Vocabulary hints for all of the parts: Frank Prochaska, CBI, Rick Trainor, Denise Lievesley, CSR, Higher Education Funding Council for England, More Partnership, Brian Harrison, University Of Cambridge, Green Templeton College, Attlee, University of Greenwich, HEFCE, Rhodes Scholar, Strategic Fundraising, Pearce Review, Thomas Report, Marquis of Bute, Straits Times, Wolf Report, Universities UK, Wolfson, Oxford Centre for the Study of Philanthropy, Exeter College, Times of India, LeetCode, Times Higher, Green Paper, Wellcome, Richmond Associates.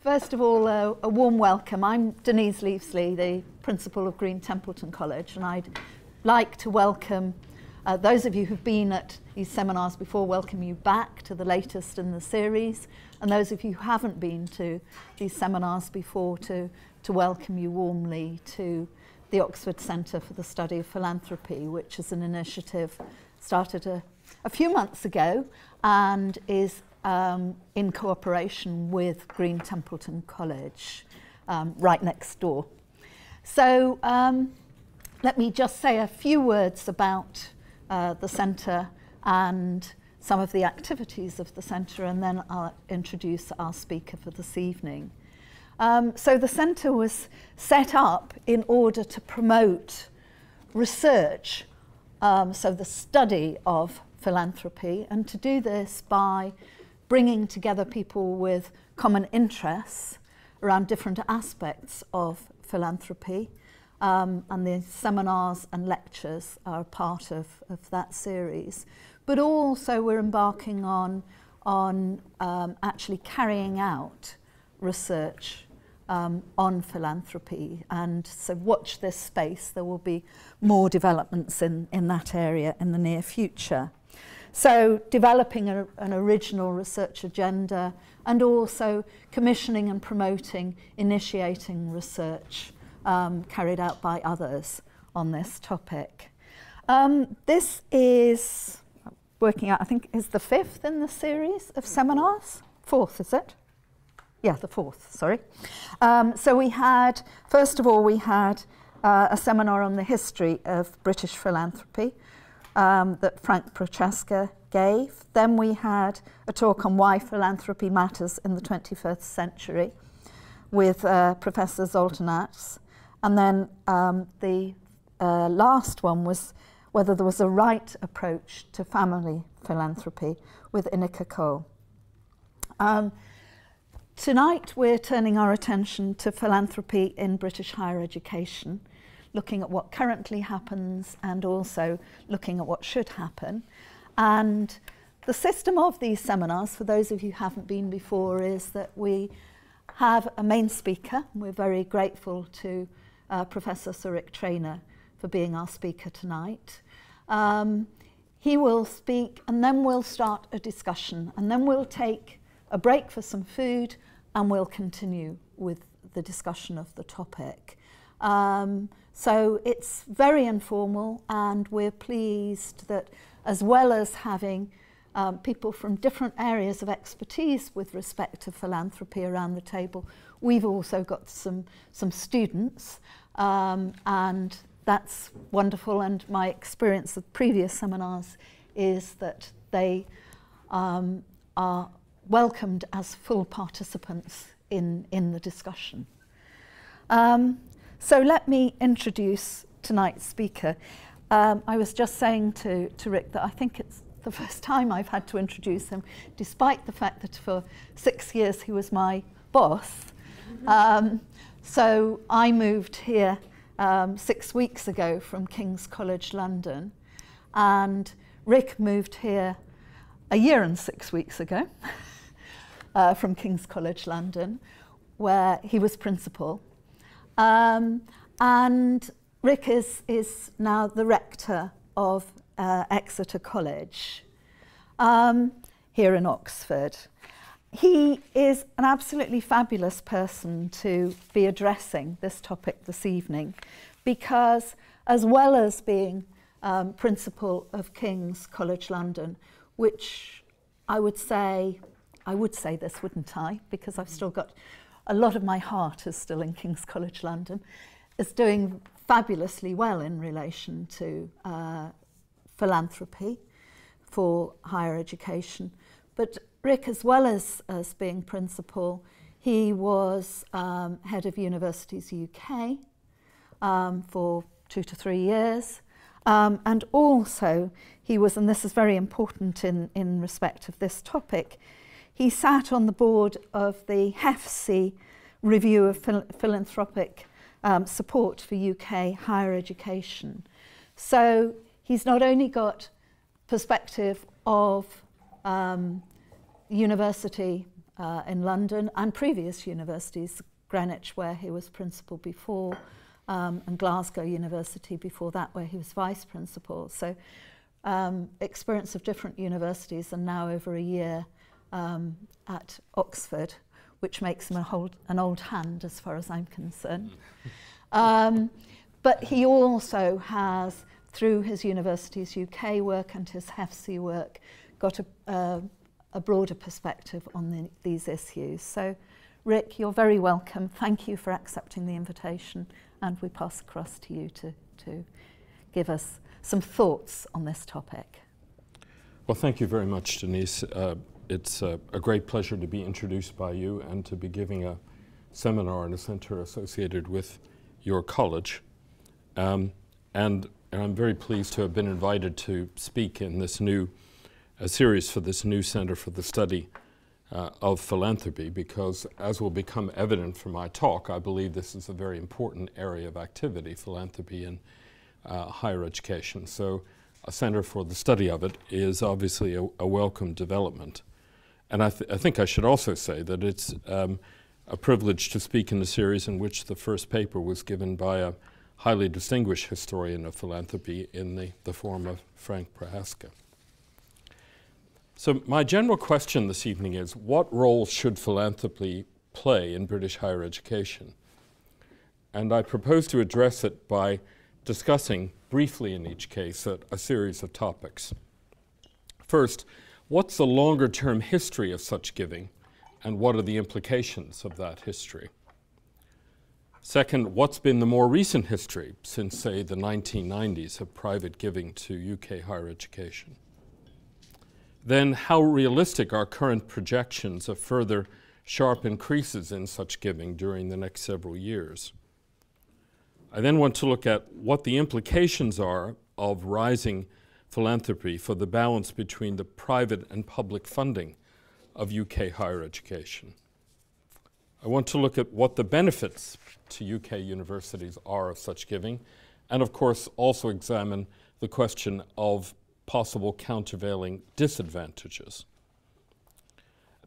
First of all, a warm welcome. I'm Denise Lievesley, the Principal of Green Templeton College, and I'd like to welcome those of you who've been at these seminars before, welcome you back to the latest in the series, and those of you who haven't been to these seminars before, to welcome you warmly to the Oxford Centre for the Study of Philanthropy, which is an initiative started a few months ago and is in cooperation with Green Templeton College, right next door. So let me just say a few words about the centre and some of the activities of the centre, and then I'll introduce our speaker for this evening. So the centre was set up in order to promote research, so the study of philanthropy, and to do this by bringing together people with common interests around different aspects of philanthropy, and the seminars and lectures are a part of that series. But also we're embarking on actually carrying out research on philanthropy, and so watch this space. There will be more developments in that area in the near future. So developing an original research agenda, and also commissioning and promoting, initiating research carried out by others on this topic. This is, working out, I think, is the fifth in the series of seminars? Fourth, is it? Yeah, the fourth, sorry. So we had, first of all, we had a seminar on the history of British philanthropy, that Frank Prochaska gave. Then we had a talk on why philanthropy matters in the 21st century with Professor Zoltanats. And then the last one was whether there was a right approach to family philanthropy with Inica Cole. Tonight we're turning our attention to philanthropy in British higher education, looking at what currently happens and also looking at what should happen. And the system of these seminars, for those of you who haven't been before, is that we have a main speaker. We're very grateful to Professor Sir Rick Trainor for being our speaker tonight. He will speak, and then we'll start a discussion, and then we'll take a break for some food and we'll continue with the discussion of the topic. So it's very informal, and we're pleased that, as well as having people from different areas of expertise with respect to philanthropy around the table, we've also got some students, and that's wonderful. And my experience of previous seminars is that they are welcomed as full participants in the discussion. So let me introduce tonight's speaker. I was just saying to Rick that I think it's the first time I've had to introduce him, despite the fact that for 6 years he was my boss. So I moved here 6 weeks ago from King's College London, and Rick moved here a year and 6 weeks ago from King's College London, where he was principal. And Rick is now the rector of Exeter College here in Oxford. He is an absolutely fabulous person to be addressing this topic this evening, because as well as being principal of King's College London, which I would say this, wouldn't I, because I've still got a lot of my heart is still in King's College London, is doing fabulously well in relation to philanthropy for higher education. But Rick, as well as being principal, he was head of Universities UK for 2 to 3 years. And also he was, and this is very important in respect of this topic, He sat on the board of the HEFCE Review of Philanthropic Support for UK Higher Education. So he's not only got perspective of university in London and previous universities, Greenwich where he was principal before, and Glasgow University before that where he was vice principal. So experience of different universities, and now over a year at Oxford, which makes him an old hand as far as I'm concerned. But he also has, through his Universities UK work and his HEFCE work, got a broader perspective on these issues. So Rick, you're very welcome. Thank you for accepting the invitation, and we pass across to you to give us some thoughts on this topic. Well, thank you very much, Denise. It's a great pleasure to be introduced by you and to be giving a seminar in a centre associated with your college. And I'm very pleased to have been invited to speak in this new series for this new Centre for the Study of Philanthropy, because as will become evident from my talk, I believe this is a very important area of activity, philanthropy in higher education. So a centre for the study of it is obviously a welcome development. And I think I should also say that it's a privilege to speak in a series in which the first paper was given by a highly distinguished historian of philanthropy in the form of Frank Prochaska. So my general question this evening is, what role should philanthropy play in British higher education? And I propose to address it by discussing briefly in each case a series of topics. First, what's the longer-term history of such giving, and what are the implications of that history? Second, what's been the more recent history since, say, the 1990s of private giving to UK higher education? Then, how realistic are current projections of further sharp increases in such giving during the next several years? I then want to look at what the implications are of rising philanthropy for the balance between the private and public funding of UK higher education. I want to look at what the benefits to UK universities are of such giving, and of course also examine the question of possible countervailing disadvantages.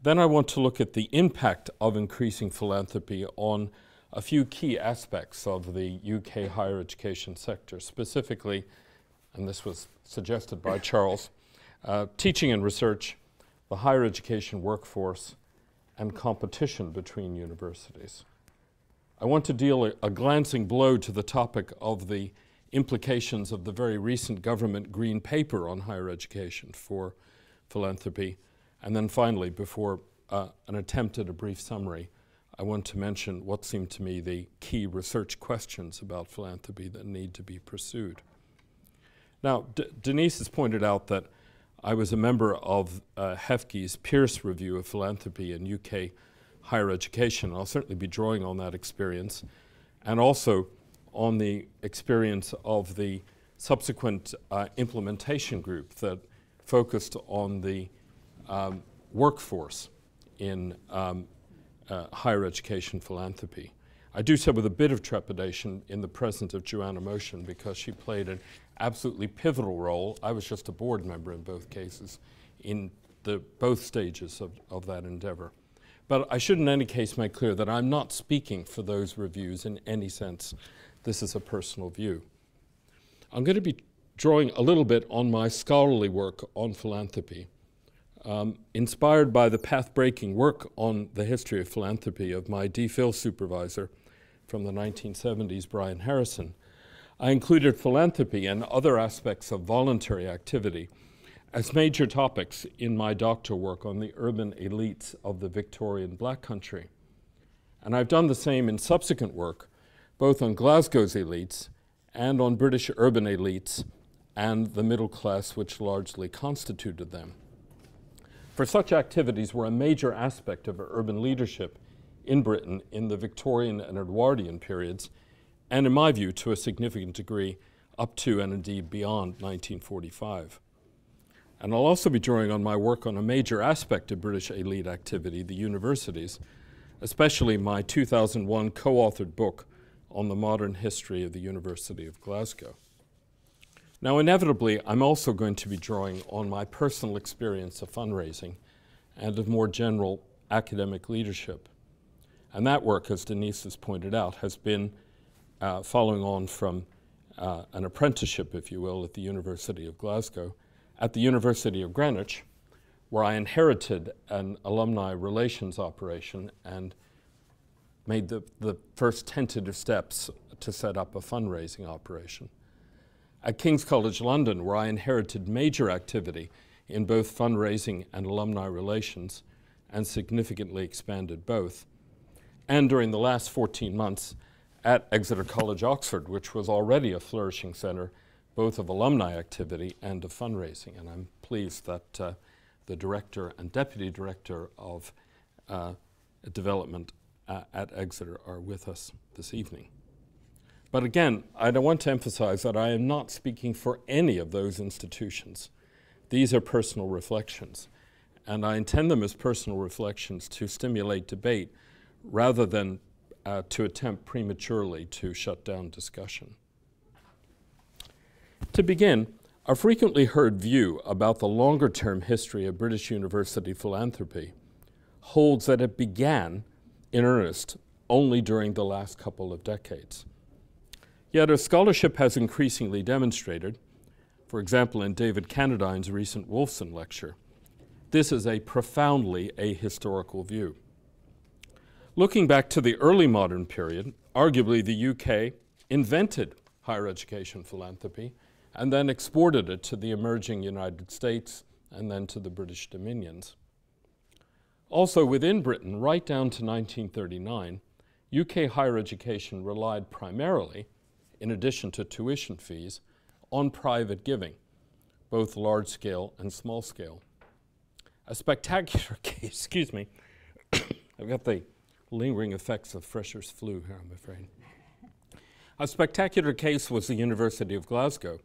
Then I want to look at the impact of increasing philanthropy on a few key aspects of the UK higher education sector, specifically, and this was suggested by Charles, teaching and research, the higher education workforce, and competition between universities. I want to deal a glancing blow to the topic of the implications of the very recent government Green Paper on higher education for philanthropy. And then finally, before an attempt at a brief summary, I want to mention what seem to me the key research questions about philanthropy that need to be pursued. Now, Denise has pointed out that I was a member of HEFCE's Pearce Review of Philanthropy in UK Higher Education. I'll certainly be drawing on that experience, and also on the experience of the subsequent implementation group that focused on the workforce in higher education philanthropy. I do so with a bit of trepidation in the presence of Joanna Motion, because she played an absolutely pivotal role. I was just a board member in both cases, in both stages of that endeavor. But I should in any case make clear that I'm not speaking for those reviews in any sense. This is a personal view. I'm going to be drawing a little bit on my scholarly work on philanthropy, inspired by the path-breaking work on the history of philanthropy of my DPhil supervisor from the 1970s, Brian Harrison. I included philanthropy and other aspects of voluntary activity as major topics in my doctoral work on the urban elites of the Victorian Black Country. And I've done the same in subsequent work, both on Glasgow's elites and on British urban elites and the middle class which largely constituted them. For such activities were a major aspect of urban leadership in Britain in the Victorian and Edwardian periods, and in my view, to a significant degree, up to and indeed beyond 1945. And I'll also be drawing on my work on a major aspect of British elite activity, the universities, especially my 2001 co-authored book on the modern history of the University of Glasgow. Now, inevitably, I'm also going to be drawing on my personal experience of fundraising and of more general academic leadership. And that work, as Denise has pointed out, has been following on from an apprenticeship, if you will, at the University of Glasgow, at the University of Greenwich, where I inherited an alumni relations operation and made the first tentative steps to set up a fundraising operation. At King's College London, where I inherited major activity in both fundraising and alumni relations, and significantly expanded both. And during the last 14 months at Exeter College, Oxford, which was already a flourishing centre both of alumni activity and of fundraising. And I'm pleased that the director and deputy director of development at Exeter are with us this evening. But again, I want to emphasize that I am not speaking for any of those institutions. These are personal reflections, and I intend them as personal reflections to stimulate debate rather than to attempt prematurely to shut down discussion. To begin, a frequently heard view about the longer-term history of British university philanthropy holds that it began in earnest only during the last couple of decades. Yet, as scholarship has increasingly demonstrated, for example in David Cannadine's recent Wolfson lecture, this is a profoundly ahistorical view. Looking back to the early modern period, arguably the UK invented higher education philanthropy and then exported it to the emerging United States and then to the British dominions. Also within Britain, right down to 1939, UK higher education relied primarily, in addition to tuition fees, on private giving, both large scale and small scale. A spectacular case, excuse me, I've got the lingering effects of fresher's flu here, I'm afraid. A spectacular case was the University of Glasgow,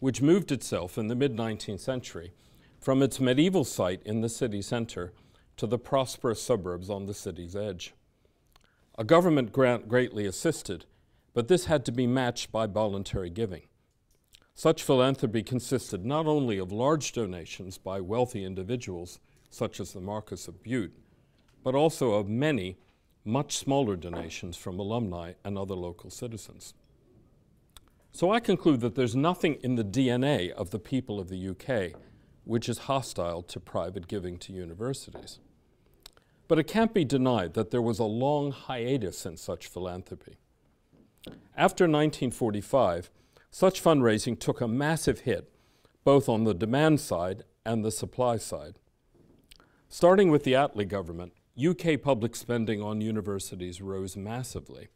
which moved itself in the mid-19th century from its medieval site in the city centre to the prosperous suburbs on the city's edge. A government grant greatly assisted, but this had to be matched by voluntary giving. Such philanthropy consisted not only of large donations by wealthy individuals, such as the Marquis of Bute, but also of many much smaller donations from alumni and other local citizens. So I conclude that there's nothing in the DNA of the people of the UK which is hostile to private giving to universities. But it can't be denied that there was a long hiatus in such philanthropy. After 1945, such fundraising took a massive hit both on the demand side and the supply side. Starting with the Attlee government, UK public spending on universities rose massively,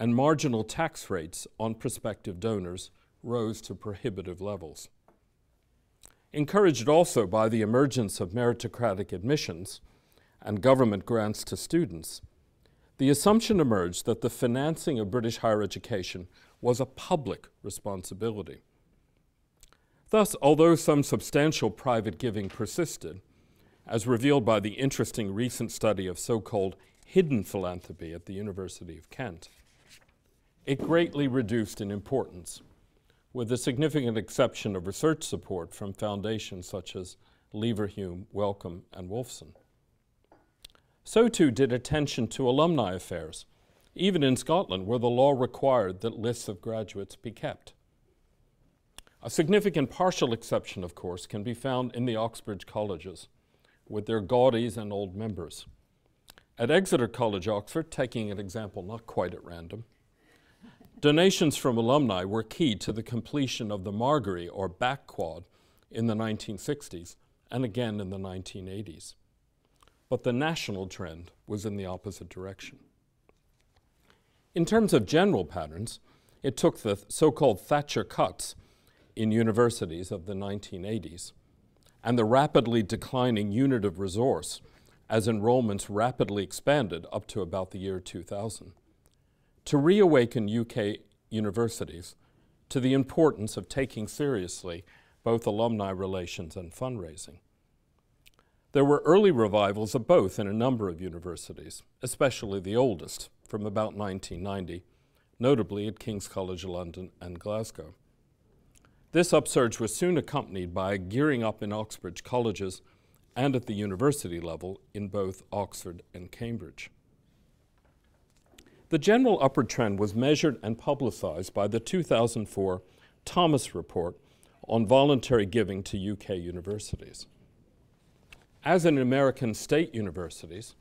and marginal tax rates on prospective donors rose to prohibitive levels. Encouraged also by the emergence of meritocratic admissions and government grants to students, the assumption emerged that the financing of British higher education was a public responsibility. Thus, although some substantial private giving persisted, as revealed by the interesting recent study of so-called hidden philanthropy at the University of Kent, it greatly reduced in importance, with the significant exception of research support from foundations such as Leverhulme, Wellcome, and Wolfson. So too did attention to alumni affairs, even in Scotland, where the law required that lists of graduates be kept. A significant partial exception, of course, can be found in the Oxbridge colleges, with their gaudies and old members. At Exeter College, Oxford, taking an example not quite at random, donations from alumni were key to the completion of the Margery or back quad in the 1960s and again in the 1980s. But the national trend was in the opposite direction. In terms of general patterns, it took the so-called Thatcher cuts in universities of the 1980s and the rapidly declining unit of resource as enrollments rapidly expanded up to about the year 2000, to reawaken UK universities to the importance of taking seriously both alumni relations and fundraising. There were early revivals of both in a number of universities, especially the oldest, from about 1990, notably at King's College London and Glasgow. This upsurge was soon accompanied by a gearing up in Oxbridge colleges and at the university level in both Oxford and Cambridge. The general upward trend was measured and publicized by the 2004 Thomas Report on voluntary giving to UK universities. As in American state universities,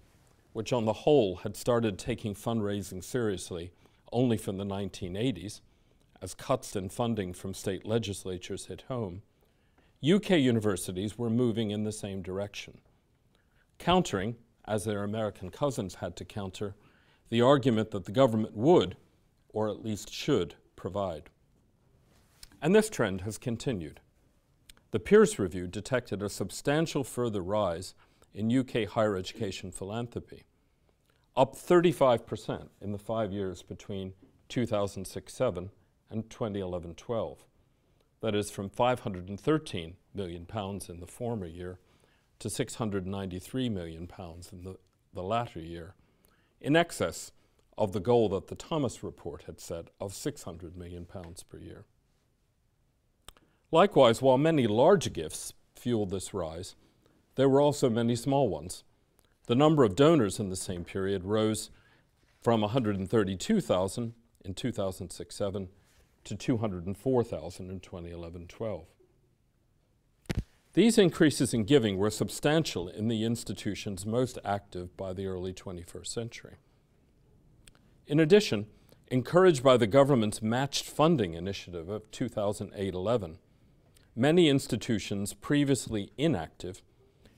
which on the whole had started taking fundraising seriously only from the 1980s, as cuts in funding from state legislatures hit home, UK universities were moving in the same direction, countering, as their American cousins had to counter, the argument that the government would, or at least should, provide. And this trend has continued. The Pearce Review detected a substantial further rise in UK higher education philanthropy, up 35% in the 5 years between 2006-07 and 2011-12. That is from £513 million in the former year to £693 million in the latter year, in excess of the goal that the Thomas Report had set of £600 million per year. Likewise, while many large gifts fueled this rise, there were also many small ones. The number of donors in the same period rose from 132,000 in 2006-07 to 204,000 in 2011-12. These increases in giving were substantial in the institutions most active by the early 21st century. In addition, encouraged by the government's matched funding initiative of 2008-11, many institutions previously inactive,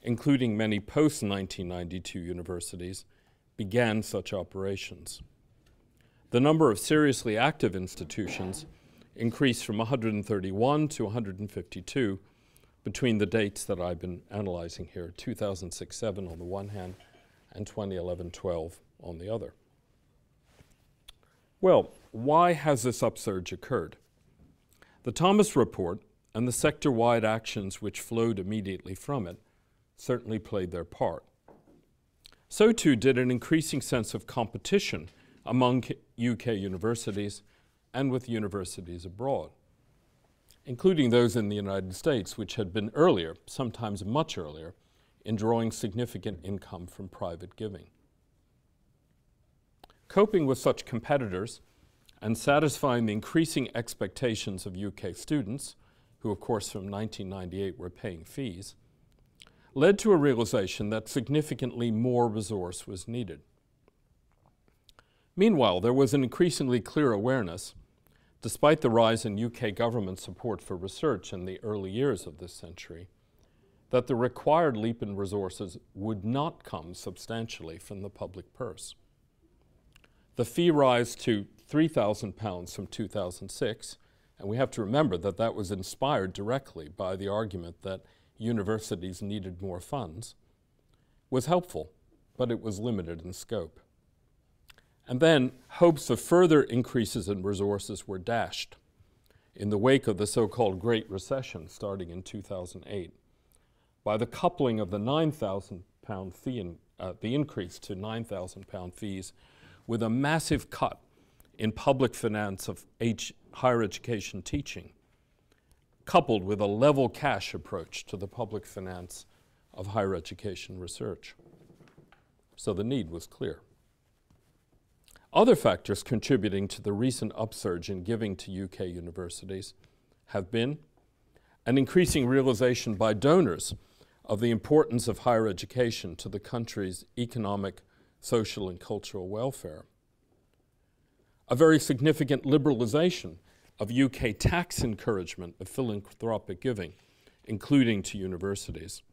including many post-1992 universities, began such operations. The number of seriously active institutions increased from 131 to 152 between the dates that I've been analyzing here, 2006-07 on the one hand and 2011-12 on the other. Well, why has this upsurge occurred? The Thomas Report and the sector-wide actions which flowed immediately from it certainly played their part. So too did an increasing sense of competition among UK universities and with universities abroad, including those in the United States, which had been earlier, sometimes much earlier, in drawing significant income from private giving. Coping with such competitors and satisfying the increasing expectations of UK students, who of course from 1998 were paying fees, led to a realization that significantly more resource was needed. Meanwhile, there was an increasingly clear awareness, despite the rise in UK government support for research in the early years of this century, that the required leap in resources would not come substantially from the public purse. The fee rise to £3,000 from 2006, and we have to remember that that was inspired directly by the argument that universities needed more funds, was helpful, but it was limited in scope. And then hopes of further increases in resources were dashed in the wake of the so-called Great Recession starting in 2008 by the coupling of the £9,000 fee and the increase to £9,000 fees with a massive cut in public finance of higher education teaching, coupled with a level cash approach to the public finance of higher education research. So the need was clear. Other factors contributing to the recent upsurge in giving to UK universities have been an increasing realization by donors of the importance of higher education to the country's economic, social and cultural welfare, a very significant liberalization of UK tax encouragement of philanthropic giving, including to universities,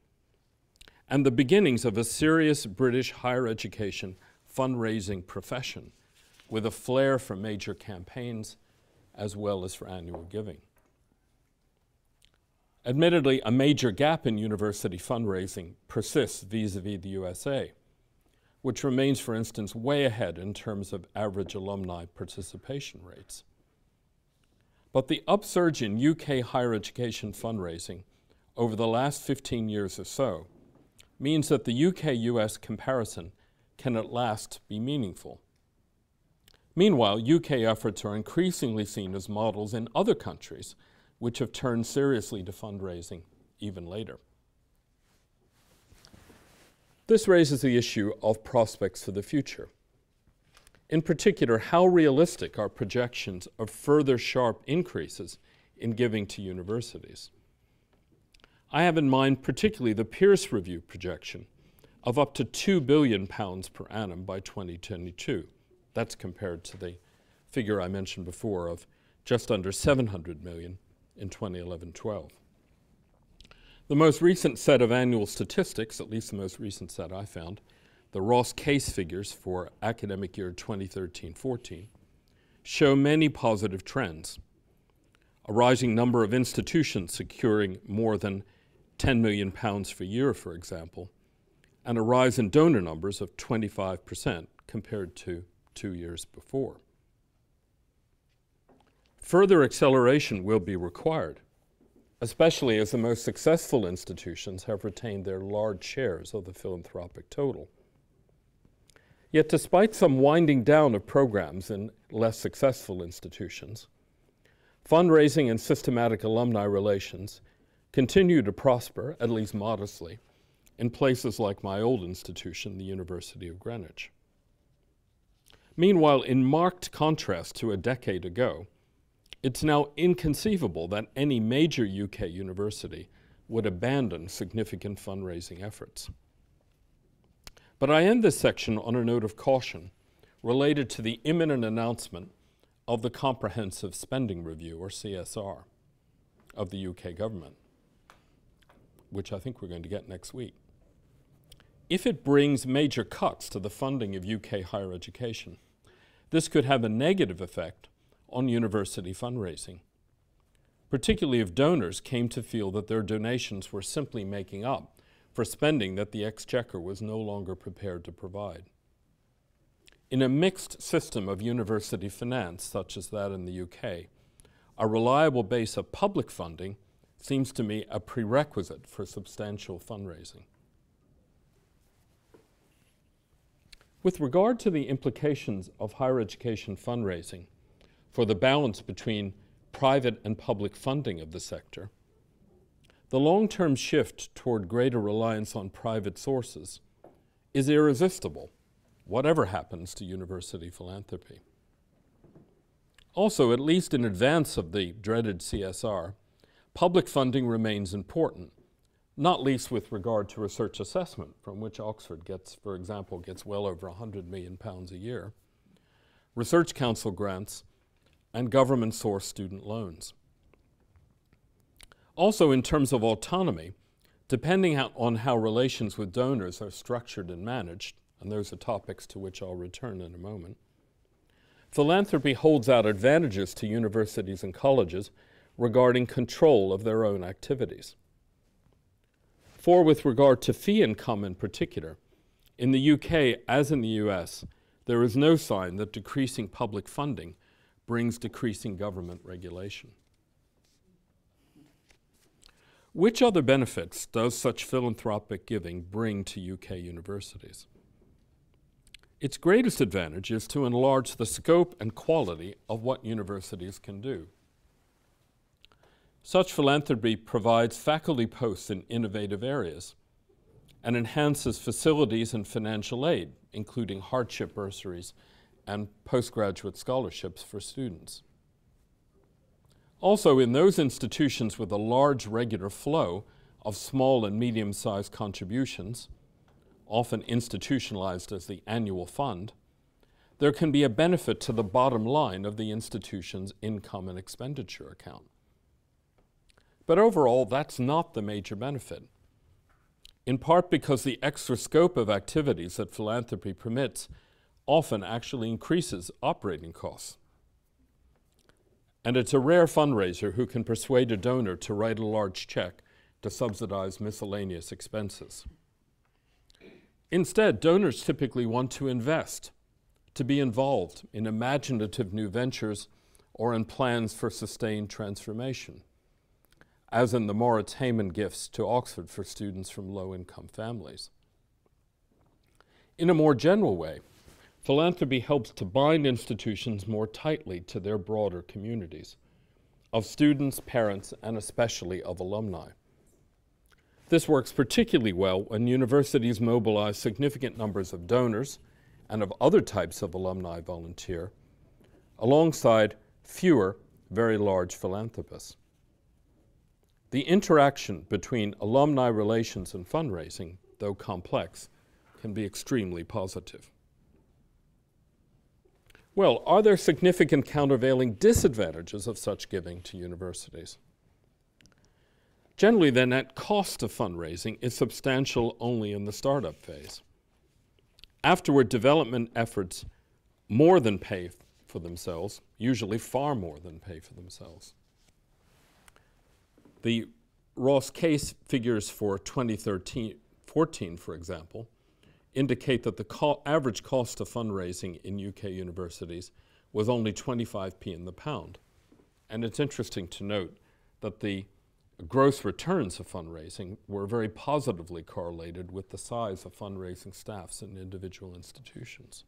and the beginnings of a serious British higher education fundraising profession with a flair for major campaigns as well as for annual giving. Admittedly, a major gap in university fundraising persists vis-à-vis the USA, which remains, for instance, way ahead in terms of average alumni participation rates. But the upsurge in UK higher education fundraising over the last 15 years or so means that the UK-US comparison can at last be meaningful. Meanwhile, UK efforts are increasingly seen as models in other countries which have turned seriously to fundraising even later. This raises the issue of prospects for the future. In particular, how realistic are projections of further sharp increases in giving to universities? I have in mind particularly the Pearce Review projection of up to £2 billion per annum by 2022. That's compared to the figure I mentioned before of just under 700 million in 2011-12. The most recent set of annual statistics, at least the most recent set I found, the Ross case figures for academic year 2013-14, show many positive trends. A rising number of institutions securing more than £10 million per year, for example, and a rise in donor numbers of 25% compared to 2 years before. Further acceleration will be required, especially as the most successful institutions have retained their large shares of the philanthropic total. Yet despite some winding down of programs in less successful institutions, fundraising and systematic alumni relations continue to prosper, at least modestly, in places like my old institution, the University of Greenwich. Meanwhile, in marked contrast to a decade ago, it's now inconceivable that any major UK university would abandon significant fundraising efforts. But I end this section on a note of caution related to the imminent announcement of the Comprehensive Spending Review, or CSR, of the UK government, which I think we're going to get next week. If it brings major cuts to the funding of UK higher education, this could have a negative effect on university fundraising, particularly if donors came to feel that their donations were simply making up for spending that the exchequer was no longer prepared to provide. In a mixed system of university finance, such as that in the UK, a reliable base of public funding seems to me a prerequisite for substantial fundraising. With regard to the implications of higher education fundraising for the balance between private and public funding of the sector, the long-term shift toward greater reliance on private sources is irresistible, whatever happens to university philanthropy. Also, at least in advance of the dreaded CSR, public funding remains important, not least with regard to research assessment, from which Oxford gets, for example, well over £100 million a year, research council grants, and government-sourced student loans. Also, in terms of autonomy, depending on how relations with donors are structured and managed, and those are topics to which I'll return in a moment, philanthropy holds out advantages to universities and colleges regarding control of their own activities. For with regard to fee income in particular, in the UK as in the US, there is no sign that decreasing public funding brings decreasing government regulation. Which other benefits does such philanthropic giving bring to UK universities? Its greatest advantage is to enlarge the scope and quality of what universities can do. Such philanthropy provides faculty posts in innovative areas and enhances facilities and financial aid, including hardship bursaries and postgraduate scholarships for students. Also, in those institutions with a large regular flow of small and medium-sized contributions, often institutionalized as the annual fund, there can be a benefit to the bottom line of the institution's income and expenditure account. But overall, that's not the major benefit, in part because the extra scope of activities that philanthropy permits often actually increases operating costs. And it's a rare fundraiser who can persuade a donor to write a large check to subsidize miscellaneous expenses. Instead, donors typically want to invest, to be involved in imaginative new ventures or in plans for sustained transformation, as in the Moritz Heyman gifts to Oxford for students from low-income families. In a more general way, philanthropy helps to bind institutions more tightly to their broader communities of students, parents, and especially of alumni. This works particularly well when universities mobilize significant numbers of donors and of other types of alumni volunteer, alongside fewer very large philanthropists. The interaction between alumni relations and fundraising, though complex, can be extremely positive. Well, are there significant countervailing disadvantages of such giving to universities? Generally, the net cost of fundraising is substantial only in the startup phase. Afterward, development efforts more than pay for themselves, usually far more than pay for themselves. The Ross case figures for 2013-14, for example, indicate that the average cost of fundraising in UK universities was only 25p in the pound. And it's interesting to note that the gross returns of fundraising were very positively correlated with the size of fundraising staffs in individual institutions.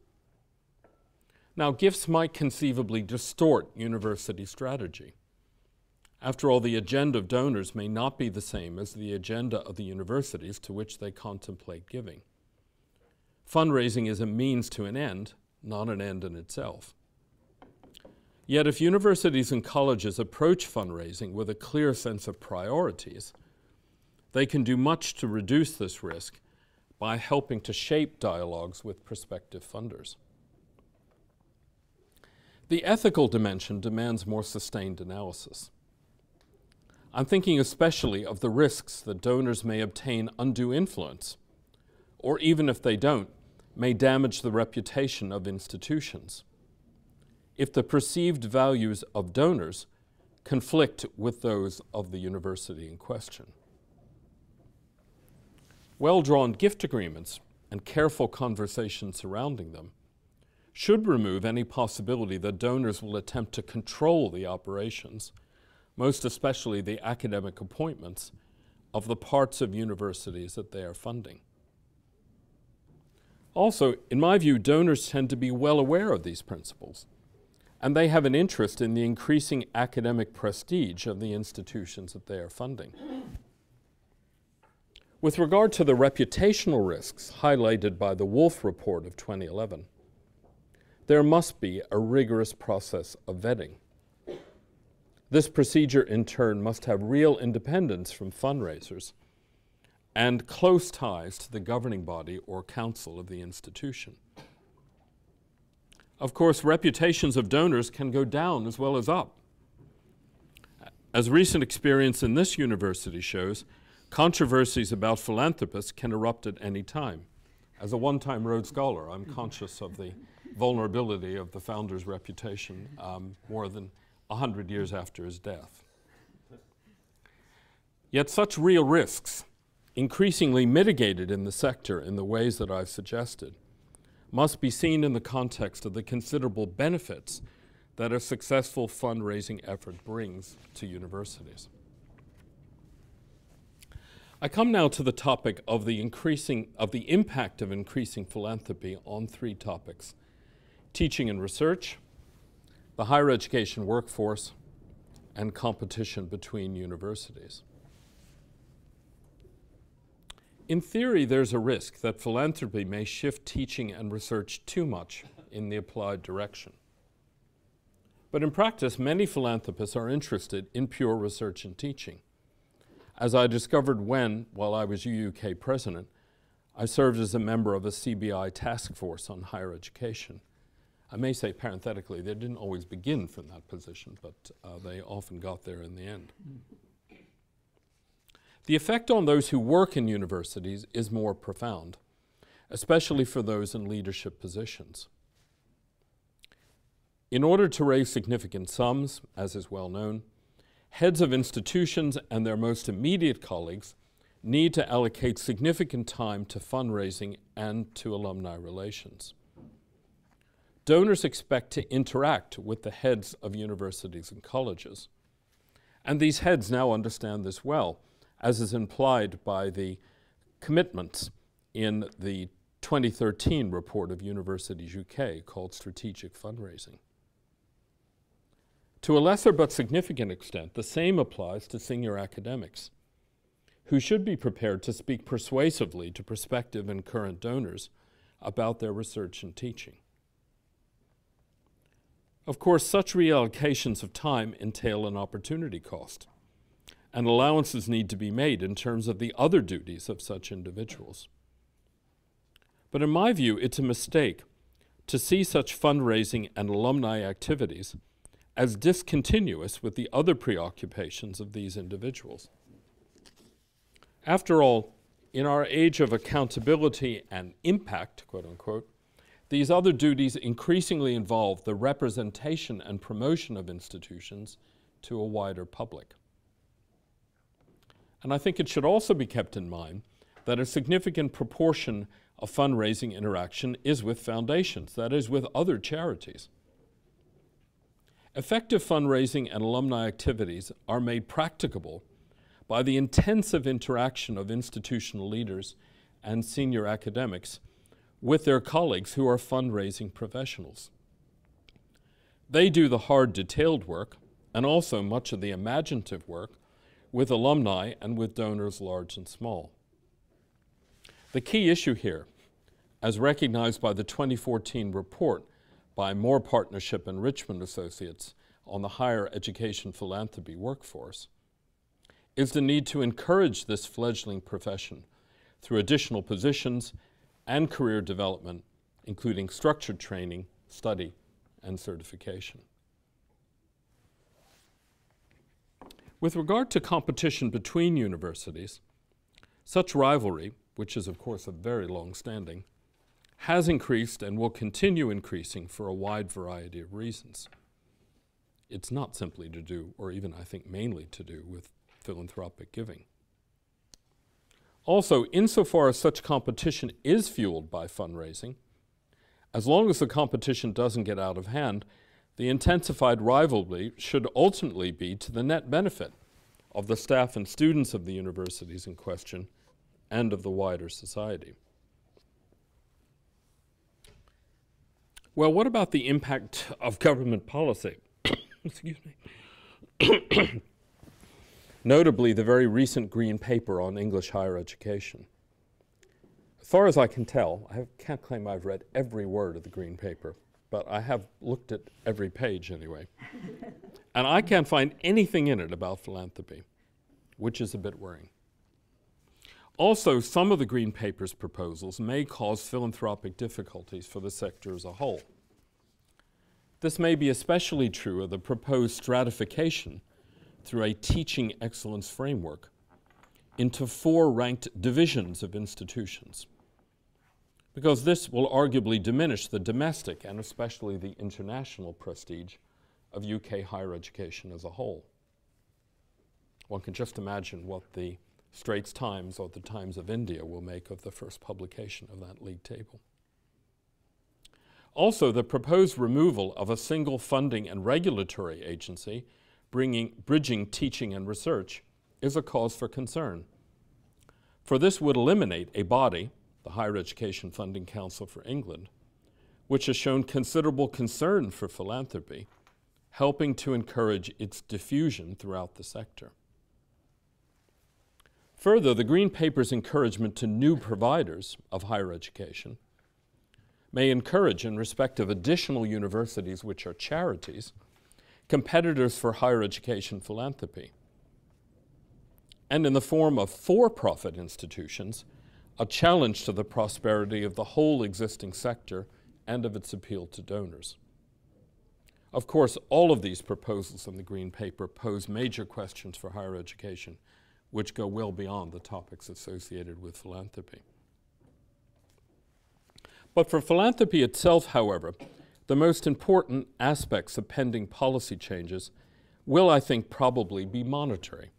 Now, gifts might conceivably distort university strategy. After all, the agenda of donors may not be the same as the agenda of the universities to which they contemplate giving. Fundraising is a means to an end, not an end in itself. Yet if universities and colleges approach fundraising with a clear sense of priorities, they can do much to reduce this risk by helping to shape dialogues with prospective funders. The ethical dimension demands more sustained analysis. I'm thinking especially of the risks that donors may obtain undue influence, or even if they don't, may damage the reputation of institutions, if the perceived values of donors conflict with those of the university in question. Well-drawn gift agreements and careful conversation surrounding them should remove any possibility that donors will attempt to control the operations, most especially the academic appointments, of the parts of universities that they are funding. Also, in my view, donors tend to be well aware of these principles, and they have an interest in the increasing academic prestige of the institutions that they are funding. With regard to the reputational risks highlighted by the Wolf Report of 2011, there must be a rigorous process of vetting. This procedure, in turn, must have real independence from fundraisers and close ties to the governing body or council of the institution. Of course, reputations of donors can go down as well as up. As recent experience in this university shows, controversies about philanthropists can erupt at any time. As a one-time Rhodes Scholar, I'm conscious of the vulnerability of the founder's reputation more than 100 years after his death. Yet such real risks, increasingly mitigated in the sector in the ways that I've suggested, must be seen in the context of the considerable benefits that a successful fundraising effort brings to universities. I come now to the topic of the impact of increasing philanthropy on three topics: teaching and research, the higher education workforce, and competition between universities. In theory, there's a risk that philanthropy may shift teaching and research too much in the applied direction. But in practice, many philanthropists are interested in pure research and teaching, as I discovered when, while I was UUK president, I served as a member of a CBI task force on higher education. I may say parenthetically, they didn't always begin from that position, but they often got there in the end. The effect on those who work in universities is more profound, especially for those in leadership positions. In order to raise significant sums, as is well known, heads of institutions and their most immediate colleagues need to allocate significant time to fundraising and to alumni relations. donors expect to interact with the heads of universities and colleges. And these heads now understand this well, as is implied by the commitments in the 2013 report of Universities UK called Strategic Fundraising. To a lesser but significant extent, the same applies to senior academics, who should be prepared to speak persuasively to prospective and current donors about their research and teaching. Of course, such reallocations of time entail an opportunity cost, and allowances need to be made in terms of the other duties of such individuals. But in my view, it's a mistake to see such fundraising and alumni activities as discontinuous with the other preoccupations of these individuals. After all, in our age of accountability and impact, quote unquote, these other duties increasingly involve the representation and promotion of institutions to a wider public. And I think it should also be kept in mind that a significant proportion of fundraising interaction is with foundations, that is, with other charities. Effective fundraising and alumni activities are made practicable by the intensive interaction of institutional leaders and senior academics with their colleagues who are fundraising professionals. They do the hard, detailed work and also much of the imaginative work with alumni and with donors large and small. The key issue here, as recognized by the 2014 report by More Partnership and Richmond Associates on the higher education philanthropy workforce, is the need to encourage this fledgling profession through additional positions and career development, including structured training, study, and certification. With regard to competition between universities, such rivalry, which is of course of very long standing, has increased and will continue increasing for a wide variety of reasons. It's not simply to do, or even I think mainly to do, with philanthropic giving. Also, insofar as such competition is fueled by fundraising, as long as the competition doesn't get out of hand, the intensified rivalry should ultimately be to the net benefit of the staff and students of the universities in question and of the wider society. Well, what about the impact of government policy? Excuse me. Notably, the very recent Green Paper on English higher education. As far as I can tell, I can't claim I've read every word of the Green Paper, but I have looked at every page anyway. And I can't find anything in it about philanthropy, which is a bit worrying. Also, some of the Green Paper's proposals may cause philanthropic difficulties for the sector as a whole. This may be especially true of the proposed stratification through a teaching excellence framework into 4 ranked divisions of institutions, because this will arguably diminish the domestic and especially the international prestige of UK higher education as a whole. One can just imagine what the Straits Times or the Times of India will make of the first publication of that league table. Also, the proposed removal of a single funding and regulatory agency bridging teaching and research is a cause for concern, for this would eliminate a body, the Higher Education Funding Council for England, which has shown considerable concern for philanthropy, helping to encourage its diffusion throughout the sector. Further, the Green Paper's encouragement to new providers of higher education may encourage, in respect of additional universities which are charities, competitors for higher education philanthropy. And in the form of for-profit institutions, a challenge to the prosperity of the whole existing sector and of its appeal to donors. Of course, all of these proposals in the Green Paper pose major questions for higher education, which go well beyond the topics associated with philanthropy. But for philanthropy itself, however, the most important aspects of pending policy changes will, I think, probably be monetary.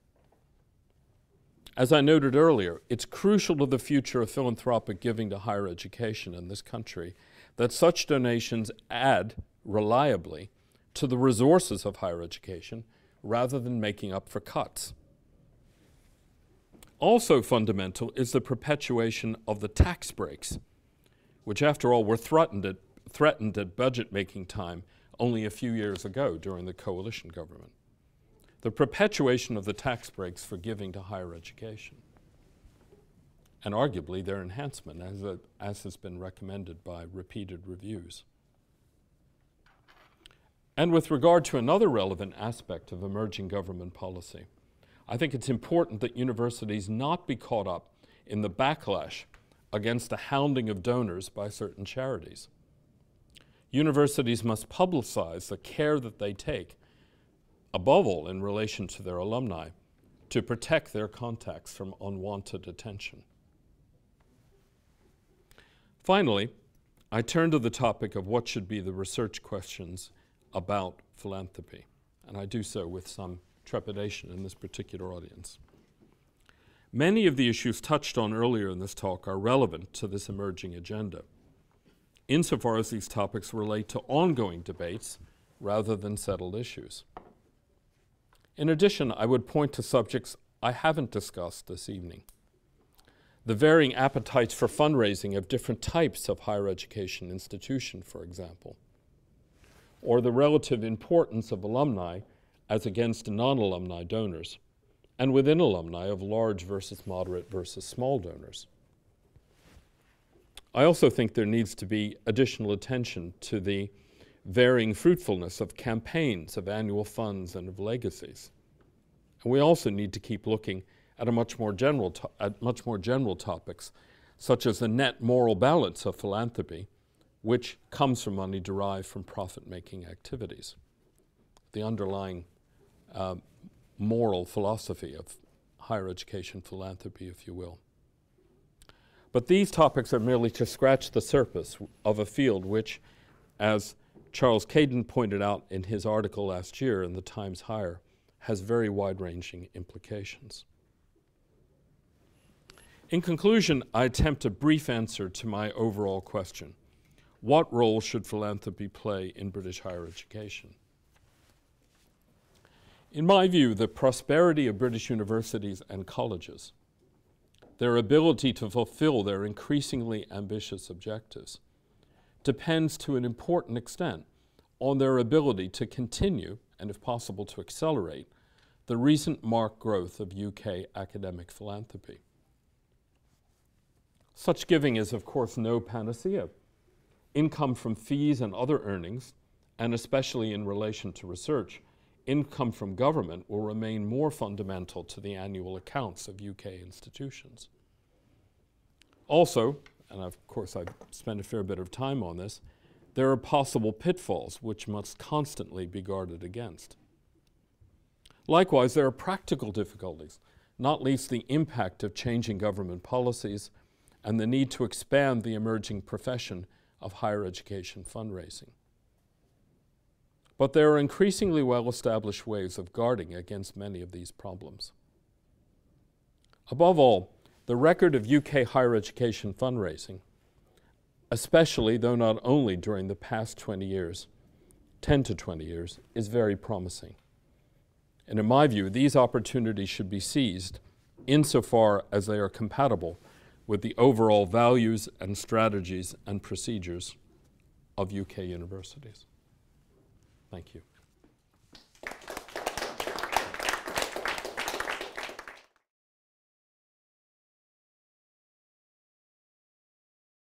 As I noted earlier, it's crucial to the future of philanthropic giving to higher education in this country that such donations add reliably to the resources of higher education rather than making up for cuts. Also fundamental is the perpetuation of the tax breaks, which after all were threatened at budget-making time only a few years ago during the coalition government. The perpetuation of the tax breaks for giving to higher education, and arguably their enhancement, as has been recommended by repeated reviews. And with regard to another relevant aspect of emerging government policy, I think it's important that universities not be caught up in the backlash against the hounding of donors by certain charities. Universities must publicize the care that they take, above all in relation to their alumni, to protect their contacts from unwanted attention. Finally, I turn to the topic of what should be the research questions about philanthropy, and I do so with some trepidation in this particular audience. Many of the issues touched on earlier in this talk are relevant to this emerging agenda, insofar as these topics relate to ongoing debates rather than settled issues. In addition, I would point to subjects I haven't discussed this evening: the varying appetites for fundraising of different types of higher education institution, for example, or the relative importance of alumni as against non-alumni donors, and within alumni of large versus moderate versus small donors. I also think there needs to be additional attention to the varying fruitfulness of campaigns, of annual funds, and of legacies. And we also need to keep looking at much more general topics, such as the net moral balance of philanthropy, which comes from money derived from profit-making activities, the underlying moral philosophy of higher education philanthropy, if you will. But these topics are merely to scratch the surface of a field which, as Charles Caden pointed out in his article last year in the Times Higher, has very wide-ranging implications. In conclusion, I attempt a brief answer to my overall question: what role should philanthropy play in British higher education? In my view, the prosperity of British universities and colleges, their ability to fulfill their increasingly ambitious objectives, depends to an important extent on their ability to continue, and if possible to accelerate, the recent marked growth of UK academic philanthropy. Such giving is, of course, no panacea. Income from fees and other earnings, and especially in relation to research, income from government will remain more fundamental to the annual accounts of UK institutions. Also, and of course I've spent a fair bit of time on this, there are possible pitfalls which must constantly be guarded against. Likewise, there are practical difficulties, not least the impact of changing government policies and the need to expand the emerging profession of higher education fundraising. But there are increasingly well-established ways of guarding against many of these problems. Above all, the record of UK higher education fundraising, especially, though not only, during the past 10 to 20 years, is very promising. And in my view, these opportunities should be seized insofar as they are compatible with the overall values and strategies and procedures of UK universities. Thank you.